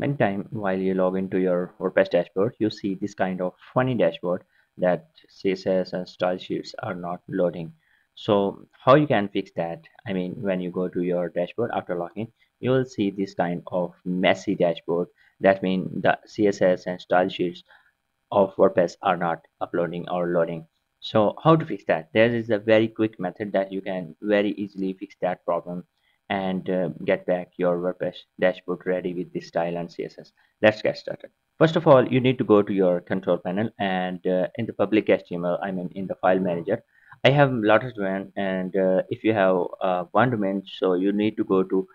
Meantime, while you log into your WordPress dashboard, you see this kind of funny dashboard that CSS and style sheets are not loading. So how you can fix that? I mean, when you go to your dashboard after login, you will see this kind of messy dashboard. That means the CSS and style sheets of WordPress are not uploading or loading. So how to fix that? There is a very quick method that you can very easily fix that problem and get back your WordPress dashboard ready with this style and CSS. Let's get started. First of all, you need to go to your control panel and in the public HTML, I mean in the file manager, I have a lot of domain, and if you have one domain, so you need to go to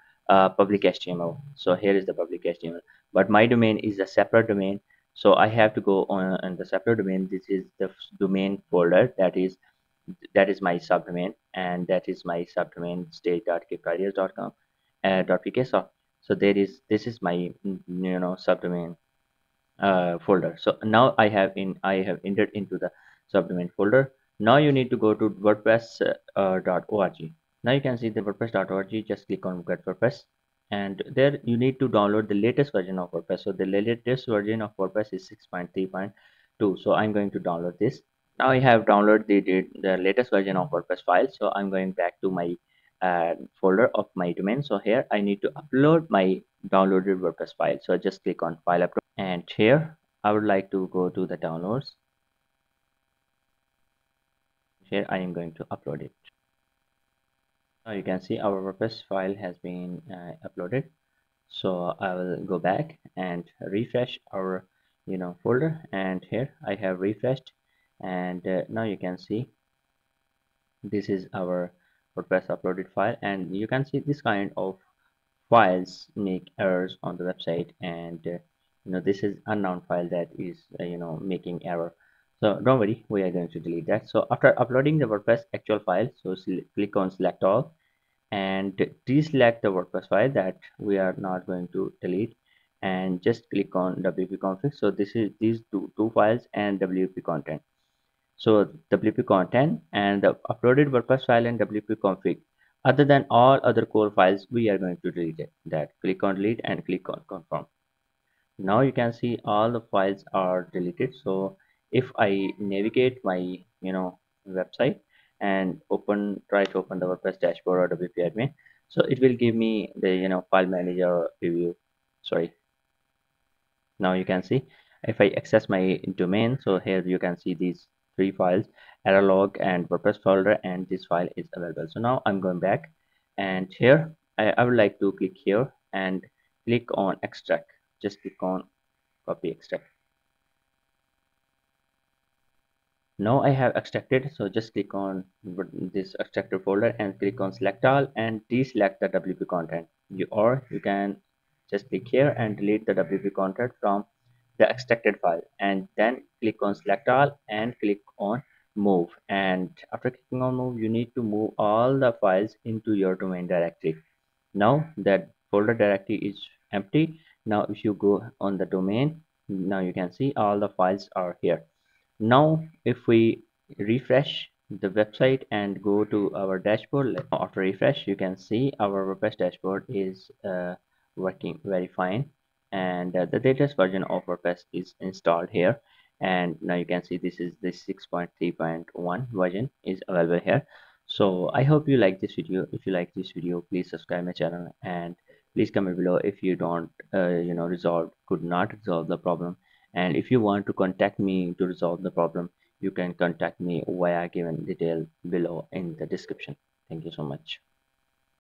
public HTML. So here is the public HTML, but my domain is a separate domain. So I have to go on the separate domain. This is the domain folder that is my subdomain, and that is my subdomain stage.kptiles.com .pk. So this is my subdomain folder. So now I have entered into the subdomain folder. Now you need to go to wordpress.org. Now you can see the wordpress.org. Just click on get WordPress, and there you need to download the latest version of WordPress. So the latest version of WordPress is 6.3.2. So I'm going to download this. Now I have downloaded the latest version of WordPress file. So I'm going back to my folder of my domain. So here I need to upload my downloaded WordPress file. So I just click on file upload, and here I would like to go to the downloads. Here I am going to upload it. Now you can see our WordPress file has been uploaded. So I will go back and refresh our folder, and here I have refreshed, and now you can see this is our WordPress uploaded file, and you can see this kind of files make errors on the website, and this is unknown file that is making error. So don't worry, we are going to delete that. So after uploading the WordPress actual file, so click on select all and deselect the WordPress file that we are not going to delete, and just click on WP config. So this is these two files and WP content. So WP content and the uploaded WordPress file and WP config. Other than all other core files, we are going to delete it. That click on delete and click on confirm. Now you can see all the files are deleted. So if I navigate my website and try to open the WordPress dashboard or WP admin, so it will give me the file manager preview. Now you can see if I access my domain, so here you can see these three files, error log and WordPress folder, and this file is available. So now I'm going back, and here I would like to click here and click on extract. Just click on copy extract. Now I have extracted, so just click on this extracted folder and click on select all and deselect the WP content. Or you can just click here and delete the WP content from the extracted file, and then click on select all and click on move. And after clicking on move, you need to move all the files into your domain directory. Now that folder directory is empty. Now if you go on the domain, now you can see all the files are here. Now if we refresh the website and go to our dashboard, after refresh you can see our WordPress dashboard is working very fine, and the latest version of WordPress is installed here, and now you can see this is the 6.3.1 version is available here. So I hope you like this video. If you like this video, please subscribe my channel, and please comment below if you don't could not resolve the problem. And if you want to contact me to resolve the problem, you can contact me via given detail below in the description. Thank you so much.